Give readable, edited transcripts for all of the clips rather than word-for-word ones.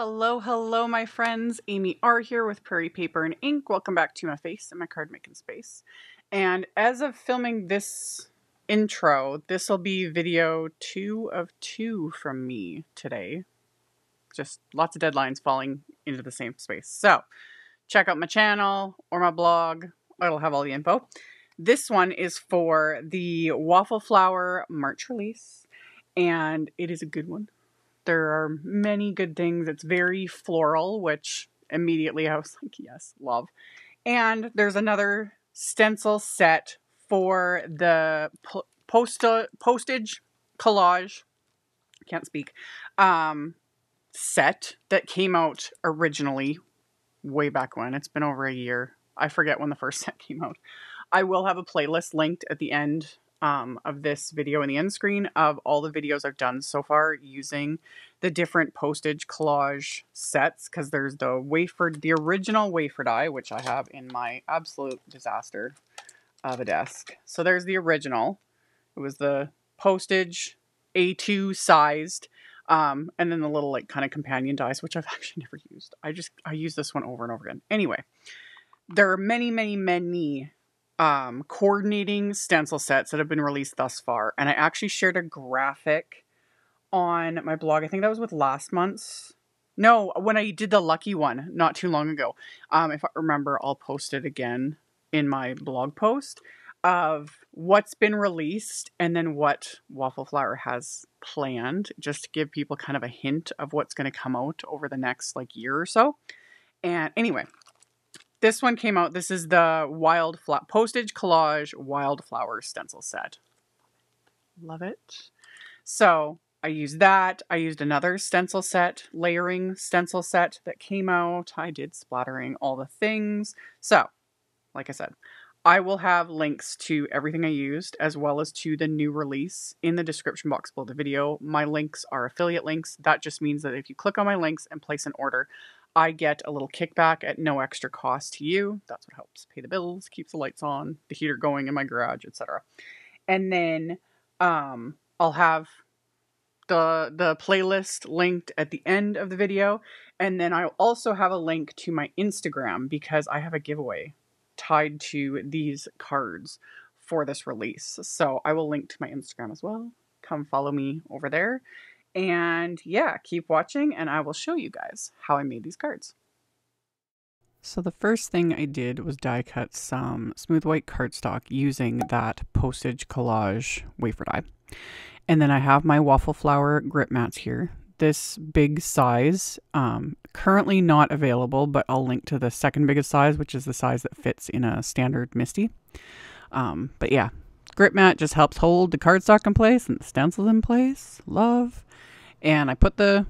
Hello, hello, my friends. Amy R. here with Prairie Paper and Ink. Welcome back to my face and my card making space. And as of filming this intro, this will be video 2 of 2 from me today. Just lots of deadlines falling into the same space. So check out my channel or my blog. It'll have all the info. This one is for the Waffle Flower March release, and it is a good one. There are many good things. It's very floral, which immediately I was like, yes, love. And there's another stencil set for the postage collage, can't speak, set that came out originally way back when. It's been over a year. I forget when the first set came out. I will have a playlist linked at the end of this video in the end screen of all the videos I've done so far using the different postage collage sets, because there's the original wafer die, which I have in my absolute disaster of a desk. So there's the original. It was the postage A2 sized, and then the little like kind of companion dies, which I've actually never used. I use this one over and over again. Anyway, there are many, many, many coordinating stencil sets that have been released thus far. And I actually shared a graphic on my blog. I think that was with last month's. No, when I did the lucky one not too long ago. If I remember, I'll post it again in my blog post of what's been released and then what Waffle Flower has planned, just to give people kind of a hint of what's going to come out over the next like year or so. And anyway, this one came out. This is the Postage Collage Wildflower Stencil Set. Love it. So I used that. I used another stencil set, layering stencil set that came out. I did splattering, all the things. So, like I said, I will have links to everything I used as well as to the new release in the description box below the video. My links are affiliate links. That just means that if you click on my links and place an order, I get a little kickback at no extra cost to you. That's what helps pay the bills, keeps the lights on, the heater going in my garage, etc. And then I'll have the playlist linked at the end of the video. And then I'll also have a link to my Instagram, because I have a giveaway tied to these cards for this release. So I will link to my Instagram as well. Come follow me over there. And yeah, keep watching and I will show you guys how I made these cards. So the first thing I did was die cut some smooth white cardstock using that postage collage wafer die. And then I have my Waffle Flower grip mats here. This big size, currently not available, but I'll link to the second biggest size, which is the size that fits in a standard Misti. But yeah, grip mat just helps hold the cardstock in place and the stencils in place. Love. And I put the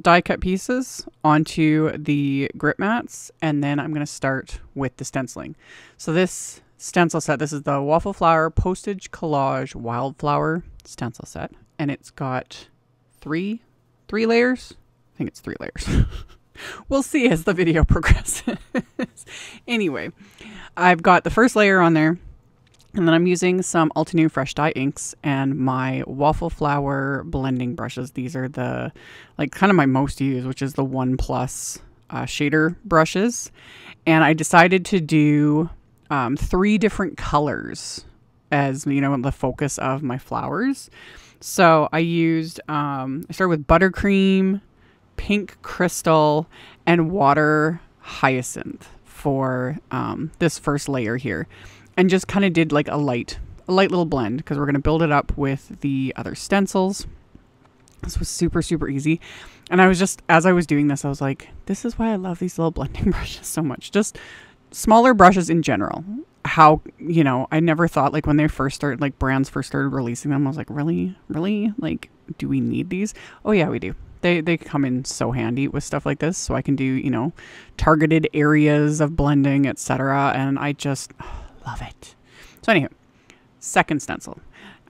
die cut pieces onto the grip mats, and then I'm going to start with the stenciling. So this stencil set, this is the Waffle Flower Postage Collage Wildflower stencil set, and it's got three layers. I think it's 3 layers. We'll see as the video progresses. Anyway, I've got the first layer on there. And then I'm using some Altenew Fresh Dye inks and my Waffle Flower blending brushes. These are the, like, kind of my most used, which is the 1+ shader brushes. And I decided to do 3 different colors as, you know, the focus of my flowers. So I used, I started with Buttercream, Pink Crystal, and Water Hyacinth for this first layer here. And just kind of did like a light little blend, because we're going to build it up with the other stencils. This was super, super easy. And I was just, as I was doing this, I was like, this is why I love these little blending brushes so much. Just smaller brushes in general. How, you know, I never thought, like, when they first started, like, brands first started releasing them, I was like, really? Like, do we need these? Oh yeah, we do. They come in so handy with stuff like this. So I can do, you know, targeted areas of blending, etc. And I just love it. So anyway, second stencil.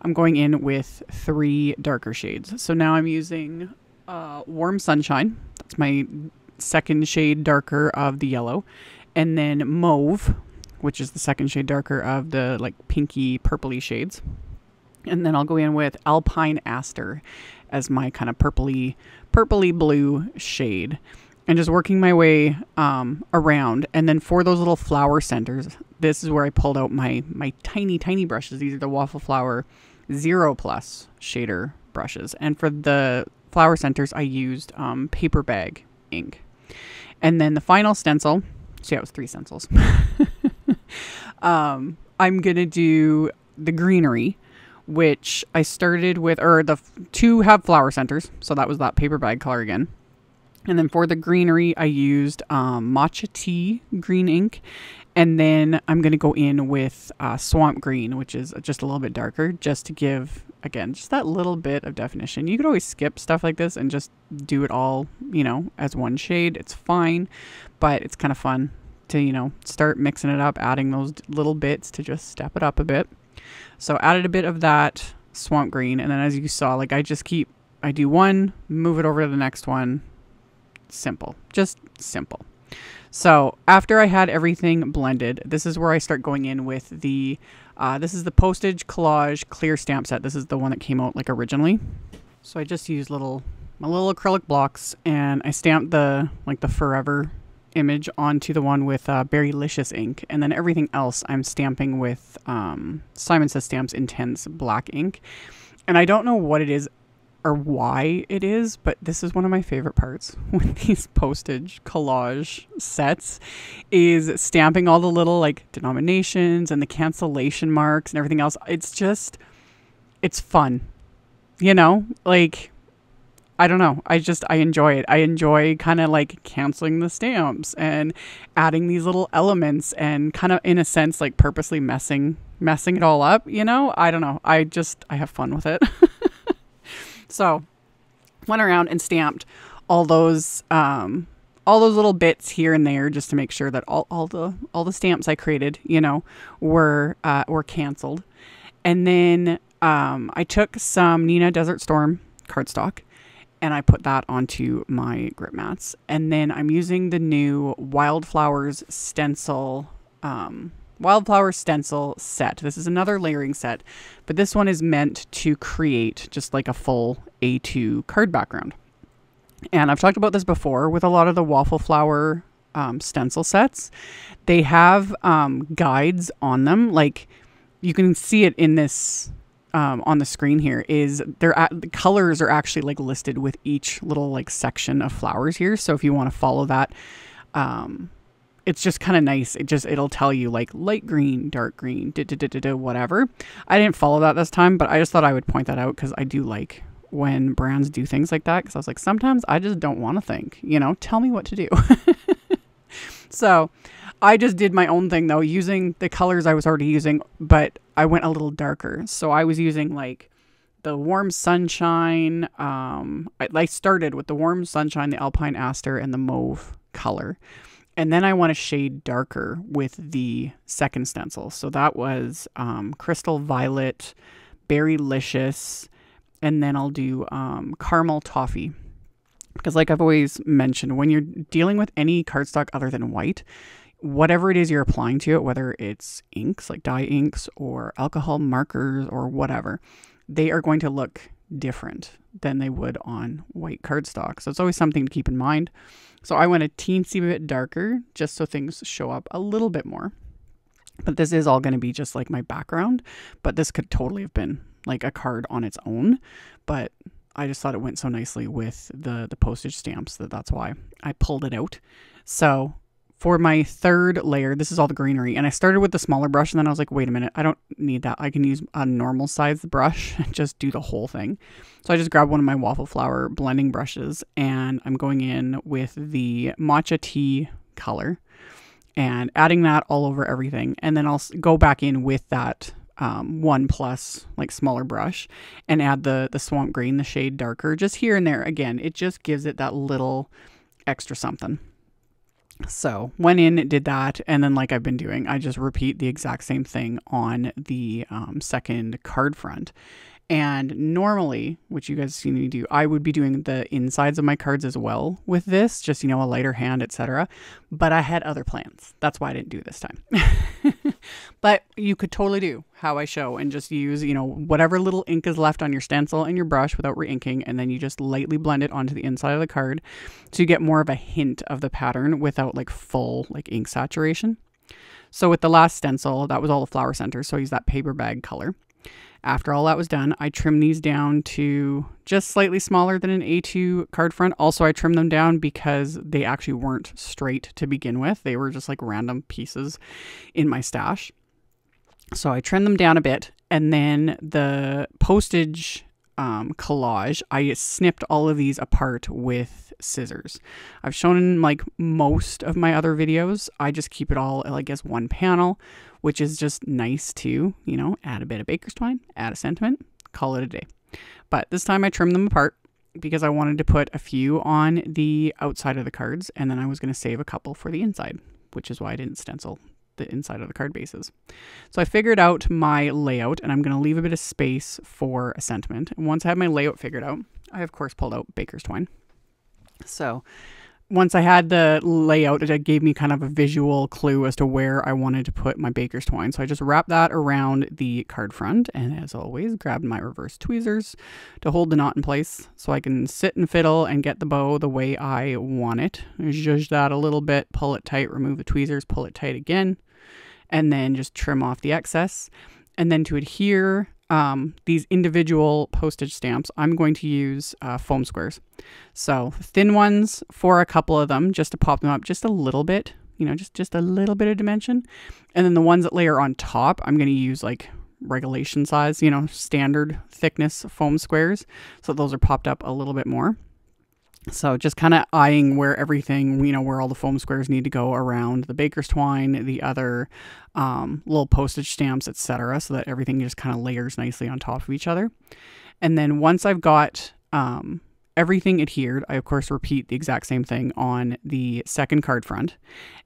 I'm going in with 3 darker shades. So now I'm using Warm Sunshine. That's my second shade darker of the yellow. And then Mauve, which is the second shade darker of the like pinky purpley shades. And then I'll go in with Alpine Aster as my kind of purpley blue shade, and just working my way around. And then for those little flower centers, this is where I pulled out my tiny brushes. These are the Waffle Flower 0+ shader brushes. And for the flower centers, I used paper bag ink. And then the final stencil, see, it was 3 stencils. I'm going to do the greenery, which I started with, or the 2 have flower centers. So that was that paper bag color again. And then for the greenery, I used matcha tea green ink. And then I'm going to go in with swamp green, which is just a little bit darker, just to give, again, just that little bit of definition. You could always skip stuff like this and just do it all, you know, as one shade. It's fine, but it's kind of fun to, you know, start mixing it up, adding those little bits to just step it up a bit. So added a bit of that swamp green. And then as you saw, like I do one, move it over to the next one. Simple, just simple. So after I had everything blended, this is where I start going in with the, this is the Postage Collage Clear Stamp Set. This is the one that came out like originally. So I just used my little acrylic blocks, and I stamped the, like the forever image onto the one with Berrylicious ink. And then everything else I'm stamping with Simon Says Stamps Intense black ink. And I don't know what it is or why it is, but this is one of my favorite parts with these postage collage sets, is stamping all the little like denominations and the cancellation marks and everything else. It's just, it's fun, you know, like, I don't know. I enjoy it. I enjoy kind of like canceling the stamps and adding these little elements and kind of in a sense, like purposely messing it all up. You know, I don't know. I have fun with it. So went around and stamped all those little bits here and there, just to make sure that all the stamps I created, you know, were canceled. And then I took some Neenah Desert Storm cardstock and I put that onto my grip mats. And then I'm using the new Wildflowers stencil Wildflower stencil set. This is another layering set, but this one is meant to create just like a full A2 card background. And I've talked about this before with a lot of the Waffle Flower stencil sets. They have guides on them. Like you can see it in this on the screen here, is the colors are actually like listed with each little like section of flowers here. So if you want to follow that, it's just kind of nice. It'll tell you like light green, dark green, whatever. I didn't follow that this time, but I just thought I would point that out because I do like when brands do things like that. Because I was like, sometimes I just don't want to think, you know, tell me what to do. So I just did my own thing though, using the colors I was already using, but I went a little darker. So I was using like the warm sunshine. I started with the warm sunshine, the alpine aster, and the mauve color. And then I want to shade darker with the second stencil. So that was Crystal Violet, Berrylicious, and then I'll do Caramel Toffee. Because like I've always mentioned, when you're dealing with any cardstock other than white, whatever it is you're applying to it, whether it's inks, like dye inks or alcohol markers or whatever, they are going to look different than they would on white cardstock. So it's always something to keep in mind. So I went a teensy bit darker just so things show up a little bit more. But this is all going to be just like my background, but this could totally have been like a card on its own. But I just thought it went so nicely with the postage stamps that that's why I pulled it out. So for my third layer, this is all the greenery, and I started with the smaller brush and then I was like, wait a minute, I don't need that. I can use a normal size brush and just do the whole thing. So I just grabbed one of my Waffle Flower blending brushes and I'm going in with the matcha tea color and adding that all over everything. And then I'll go back in with that 1+ like smaller brush and add the swamp green, the shade darker, just here and there. Again, it just gives it that little extra something. So went in, did that, and then like I've been doing, I just repeat the exact same thing on the second card front. And normally, which you guys have seen me do, I would be doing the insides of my cards as well with this, just, you know, a lighter hand, etc. But I had other plans. That's why I didn't do this time. But you could totally do how I show and just use, you know, whatever little ink is left on your stencil and your brush without re-inking. And then you just lightly blend it onto the inside of the card so you get more of a hint of the pattern without like full like ink saturation. So with the last stencil, that was all the flower center. So I used that paper bag color. After all that was done, I trimmed these down to just slightly smaller than an A2 card front. Also, I trimmed them down because they actually weren't straight to begin with. They were just like random pieces in my stash. So I trimmed them down a bit. And then the postage collage, I snipped all of these apart with scissors. I've shown in like most of my other videos. I just keep it all, I guess, one panel, which is just nice to, you know, add a bit of baker's twine, add a sentiment, call it a day. But this time I trimmed them apart because I wanted to put a few on the outside of the cards, and then I was going to save a couple for the inside, which is why I didn't stencil the inside of the card bases. So I figured out my layout, and I'm going to leave a bit of space for a sentiment. And once I had my layout figured out, I of course pulled out baker's twine. So once I had the layout, it gave me kind of a visual clue as to where I wanted to put my baker's twine. So I just wrapped that around the card front, and as always, grabbed my reverse tweezers to hold the knot in place so I can sit and fiddle and get the bow the way I want it. Zhuzh that a little bit, pull it tight, remove the tweezers, pull it tight again, and then just trim off the excess. And then to adhere these individual postage stamps, I'm going to use foam squares. So thin ones for a couple of them, just to pop them up just a little bit, you know, just a little bit of dimension. And then the ones that layer on top, I'm going to use like regulation size, you know, standard thickness foam squares. So those are popped up a little bit more. So just kind of eyeing where everything, you know, where all the foam squares need to go around the baker's twine, the other little postage stamps, etc., so that everything just kind of layers nicely on top of each other. And then once I've got everything adhered, I of course repeat the exact same thing on the second card front.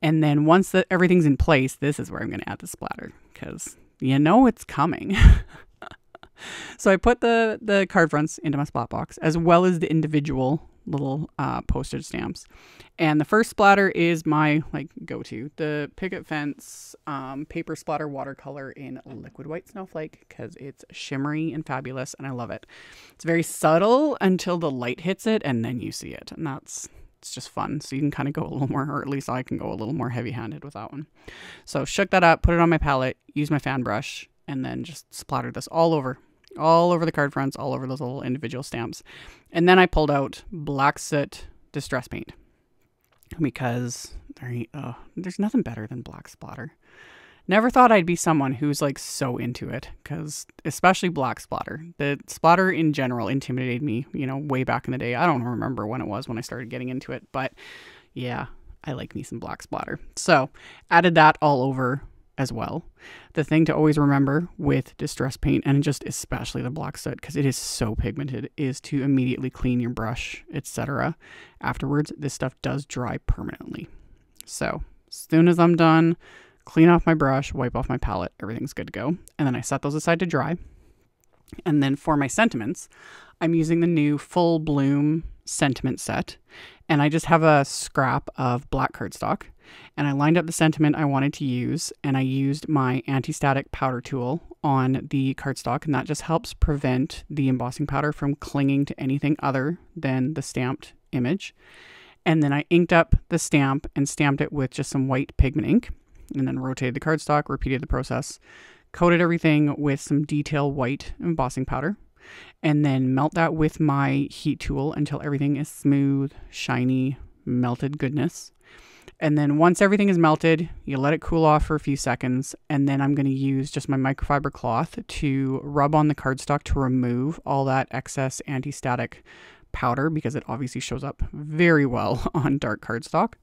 And then once everything's in place, this is where I'm going to add the splatter, because you know it's coming. So I put the card fronts into my splat box, as well as the individual little postage stamps. And the first splatter is my like go-to, the Picket Fence paper splatter watercolor in liquid white snowflake, because it's shimmery and fabulous and I love it. It's very subtle until the light hits it, and then you see it, and it's just fun. So you can kind of go a little more, or at least I can go a little more heavy-handed with that one. So shook that up, put it on my palette, use my fan brush, and then just splattered this all over the card fronts, all over those little individual stamps. And then I pulled out black soot distress paint, because there's nothing better than black splatter. Never thought I'd be someone who's like so into it, because especially black splatter. The splatter in general intimidated me, you know, way back in the day. I don't remember when it was when I started getting into it, but yeah, I like me some black splatter. So added that all over as well. The thing to always remember with distress paint, and just especially the black soot, because it is so pigmented, is to immediately clean your brush, etc. Afterwards, this stuff does dry permanently. So as soon as I'm done, clean off my brush, wipe off my palette, everything's good to go. And then I set those aside to dry. And then for my sentiments, I'm using the new Full Bloom sentiment set, and I just have a scrap of black cardstock, and I lined up the sentiment I wanted to use, and I used my anti-static powder tool on the cardstock, and that just helps prevent the embossing powder from clinging to anything other than the stamped image. And then I inked up the stamp and stamped it with just some white pigment ink, and then rotated the cardstock, repeated the process, coated everything with some detail white embossing powder, and then melt that with my heat tool until everything is smooth, shiny, melted goodness. And then once everything is melted, you let it cool off for a few seconds, and then I'm going to use just my microfiber cloth to rub on the cardstock to remove all that excess anti-static powder, because it obviously shows up very well on dark cardstock.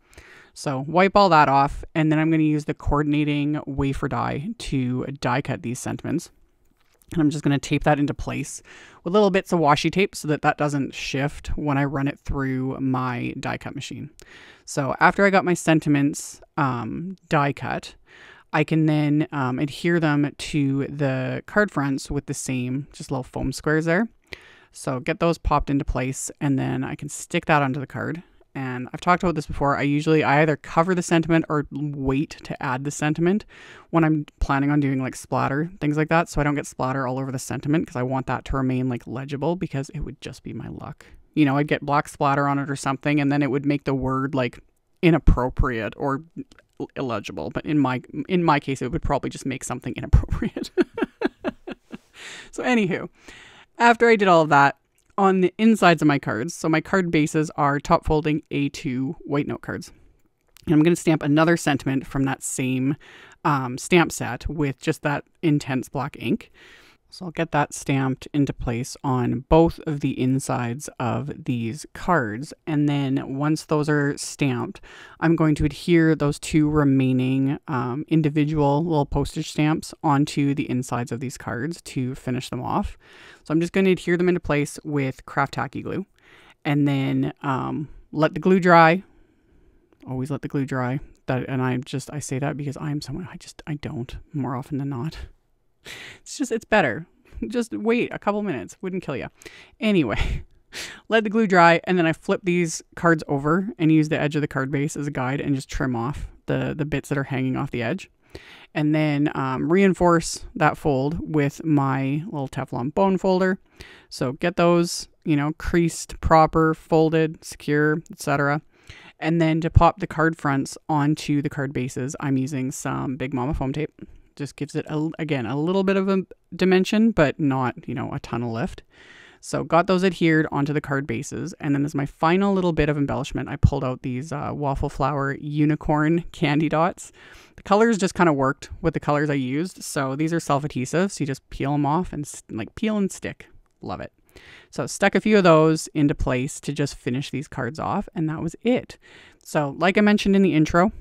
So wipe all that off, and then I'm going to use the coordinating wafer die to die cut these sentiments. And I'm just going to tape that into place with little bits of washi tape so that doesn't shift when I run it through my die cut machine. So after I got my sentiments die cut, I can then adhere them to the card fronts with the same just little foam squares there. So get those popped into place, and then I can stick that onto the card. And I've talked about this before. I either cover the sentiment or wait to add the sentiment when I'm planning on doing like splatter, things like that. So I don't get splatter all over the sentiment, because I want that to remain like legible, because it would just be my luck. You know, I'd get black splatter on it or something, and then it would make the word like inappropriate or illegible. But in my case, it would probably just make something inappropriate. So anywho, after I did all of that, on the insides of my cards, so my card bases are top folding A2 white note cards. And I'm going to stamp another sentiment from that same stamp set with just that intense black ink. So I'll get that stamped into place on both of the insides of these cards. And then once those are stamped, I'm going to adhere those two remaining individual little postage stamps onto the insides of these cards to finish them off. So I'm just going to adhere them into place with craft tacky glue, and then let the glue dry. Always let the glue dry. I say that because I'm someone, I don't more often than not. It's better. Just wait a couple minutes. Wouldn't kill you. Anyway, let the glue dry, and then I flip these cards over and use the edge of the card base as a guide and just trim off the bits that are hanging off the edge. And then reinforce that fold with my little Teflon bone folder. So get those, you know, creased, proper, folded, secure, etc. And then to pop the card fronts onto the card bases, I'm using some Big Mama foam tape. Just gives it, again, a little bit of a dimension, but not, you know, a ton of lift. So got those adhered onto the card bases. And then as my final little bit of embellishment, I pulled out these Waffle Flower unicorn candy dots. The colors just kind of worked with the colors I used. So these are self-adhesive. So you just peel them off and like peel and stick. Love it. So stuck a few of those into place to just finish these cards off. And that was it. So like I mentioned in the intro,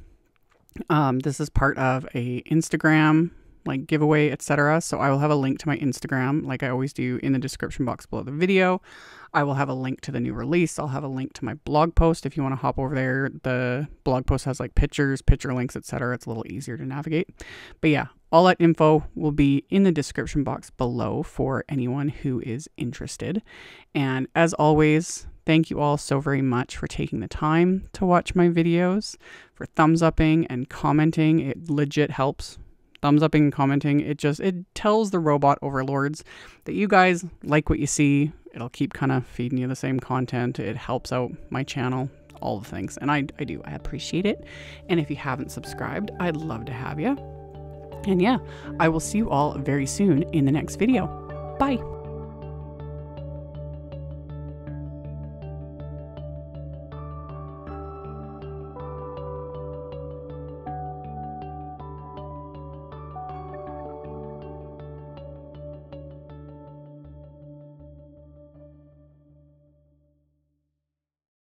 this is part of a Instagram like giveaway, etc. So I will have a link to my Instagram, like I always do, in the description box below the video. I will have a link to the new release. I'll have a link to my blog post if you want to hop over there. The blog post has like pictures, picture links, etc. It's a little easier to navigate. But yeah, all that info will be in the description box below for anyone who is interested. And as always, thank you all so very much for taking the time to watch my videos, for thumbs upping and commenting. It legit helps. Thumbs upping and commenting, it tells the robot overlords that you guys like what you see. It'll keep kind of feeding you the same content. It helps out my channel, all the things. And I appreciate it. And if you haven't subscribed, I'd love to have you. And yeah, I will see you all very soon in the next video. Bye.